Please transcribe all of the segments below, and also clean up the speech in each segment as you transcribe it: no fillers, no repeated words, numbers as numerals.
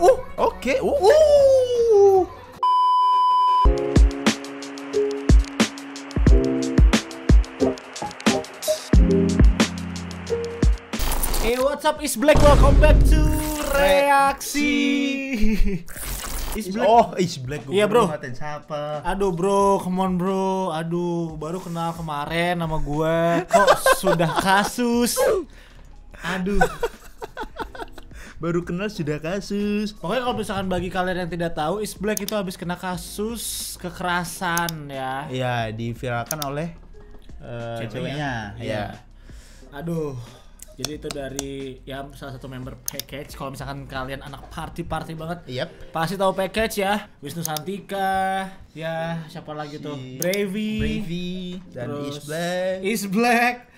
Hey, what's up, Is Black? Welcome back to Reaksi. Is Black. Iya, bro. Siapa? Aduh, bro, come on, bro. Aduh, baru kenal kemarin sama gua kok sudah kasus. Aduh. Baru kenal sudah kasus. Pokoknya kalau misalkan bagi kalian yang tidak tahu, Is Black itu habis kena kasus kekerasan ya. Iya, diviralkan oleh ceweknya. Iya. Aduh. Jadi itu dari ya salah satu member package. Kalau misalkan kalian anak party banget, pasti tahu package ya. Wisnu Santika, ya siapa lagi tuh? Bravi dan Is Black.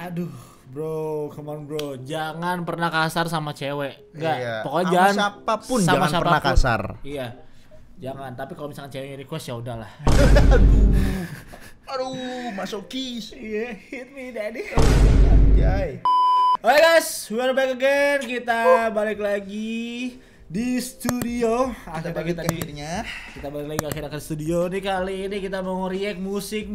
Aduh, bro, come on, bro. Jangan pernah kasar sama cewek. Enggak, pokoknya jangan sama siapapun pernah kasar. Iya. Jangan, tapi kalau misalkan ceweknya request ya udahlah. Aduh, masokis. Iya, hit me daddy. Anjay. Oke guys, we are back again. Kita balik lagi di studio. Kita balik lagi akhir-akhir studio nih. Kali ini kita mau nge-react musik.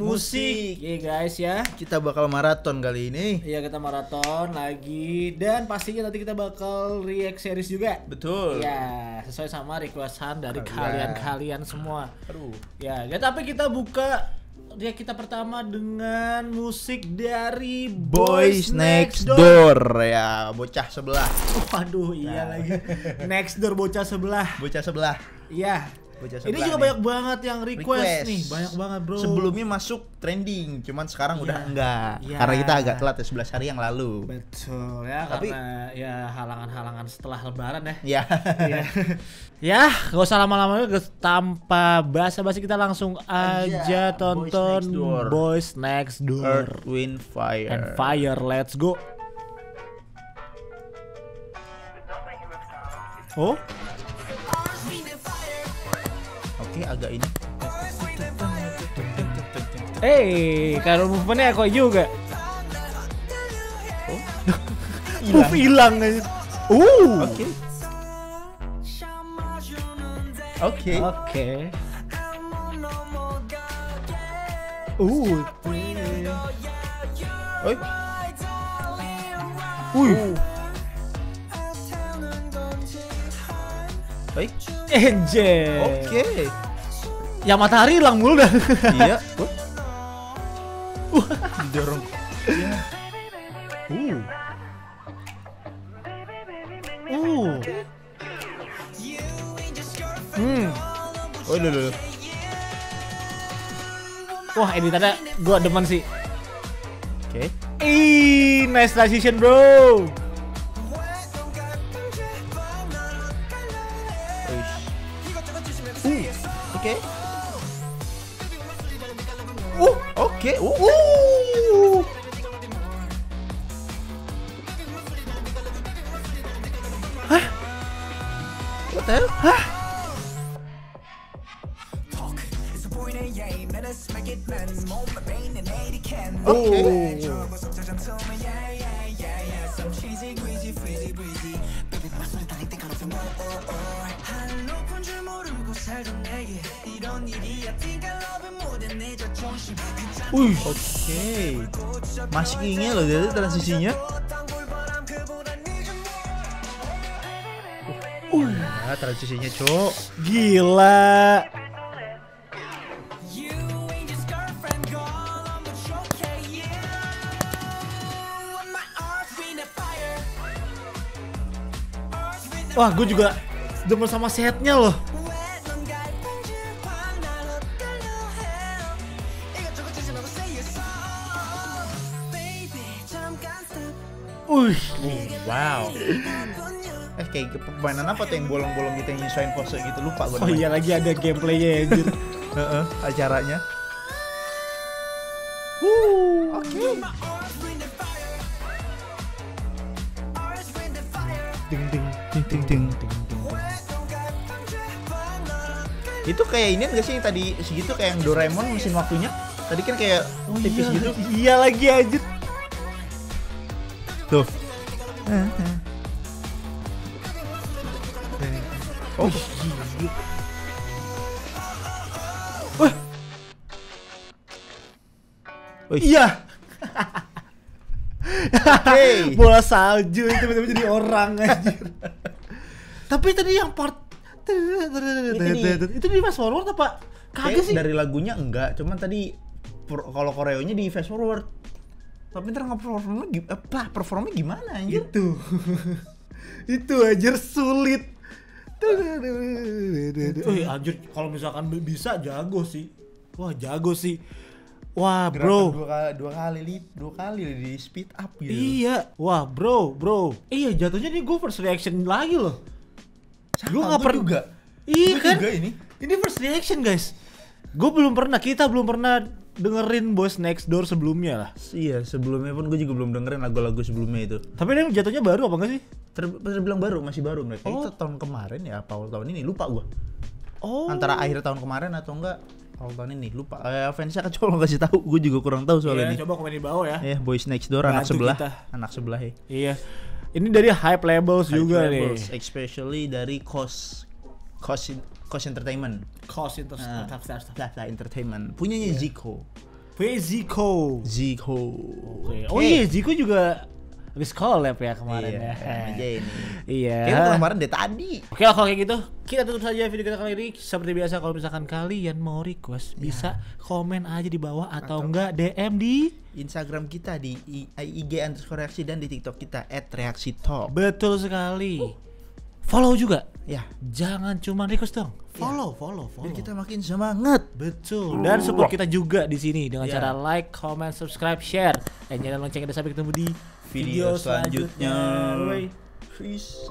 Iya guys ya. Kita bakal maraton kali ini. Iya, kita maraton lagi. Dan pastinya nanti kita bakal react series juga. Betul. Ya, sesuai sama requestan dari kalian semua. Aduh. Ya, tapi kita buka kita pertama dengan musik dari Boys Next Door ya, bocah sebelah. Waduh, iya lagi. Next Door bocah sebelah. Iya. Bocah sebelah. Ini juga banyak banget yang request nih, banyak banget, bro. Sebelumnya masuk trending, cuman sekarang udah enggak. Ya. Karena kita agak telat ya, 11 hari yang lalu. Betul ya, tapi karena ya halangan-halangan setelah lebaran ya. Iya. Ya, gak usah lama-lama, tanpa basa-basi kita langsung aja tonton Boys Next Door. Earth, Wind, Fire. And Fire, let's go. Oh? Oke, agak ini. Hey, kalau movementnya kok juga. Oh? Move hilang aja. Oke. Oke. Oke. Ya matahari hilang mulu dah. Iya. Dorong. Iya. Loh. Wah, editannya gua demen sih. Oke. Nice transition, bro. Hah? What the hell? Hah? Masih kayaknya loh dari transisinya. Transisinya cok. Gila. Wah, gue juga demen sama setnya loh. Wow. Kayak permainan apa tuh yang bolong-bolong gitu, yang nyesuaiin pose gitu, lupa gue. Iya, lagi ada gameplaynya anjir. Acaranya. Oke. Ding ding. Itu kayak ini enggak sih tadi segitu, kayak yang Doraemon mesin waktunya? Tadi kan kayak tipis gitu. Iya lagi anjir. Tuh. Oh, gila. Wah. Iya. Okay. Bola salju itu tiba-tiba jadi orang anjir. Tapi tadi yang part itu di fast forward apa? Kaget sih. Dari lagunya enggak, cuman tadi kalau koreonya di fast forward. Tapi ntar nge-performnya performnya gimana anjir? Itu. Itu anjir sulit. Wih anjir, kalau misalkan bisa jago sih. Wah, jago sih. Wah, bro, dua kali di speed up gitu. Iya. Wah, bro. Iya, jatuhnya nih gue first reaction lagi loh. Gue nggak pernah. Iya kan? Ini first reaction guys. Gue belum pernah, kita belum pernah dengerin Boys Next Door sebelumnya lah. Iya, sebelumnya pun gue juga belum dengerin lagu-lagu sebelumnya itu. Tapi dia jatuhnya baru apa nggak sih? Terbilang baru, masih baru mereka. Oh, itu tahun kemarin ya, Paul tahun ini lupa gue. Oh. Antara akhir tahun kemarin atau enggak? Kalau tahun ini lupa, fansnya kan coba kasih tahu, gue juga kurang tahu soalnya ini. Coba komen di bawah ya. Iya, Boys Next Door, anak sebelah ya. Iya, ini dari HYBE Labels juga nih. Especially dari KOZ Entertainment. KOZ Entertainment. Punyanya Zico. Zico. Oh iya, Zico juga habis collab ya kemarin ya. Iya. Kayaknya kemarin deh tadi. Oke lah kalau kayak gitu, kita tutup saja video kita kali ini. Seperti biasa kalau misalkan kalian mau request bisa komen aja di bawah atau enggak DM di Instagram kita di @IG_reaksi dan di TikTok kita @reaksitalk. Betul sekali. Follow juga. Ya, jangan cuma request dong. Follow. Biar kita makin semangat. Betul. Dan support kita juga di sini dengan cara like, comment, subscribe, share. Dan jangan loncengnya sampai ketemu di video selanjutnya. Peace.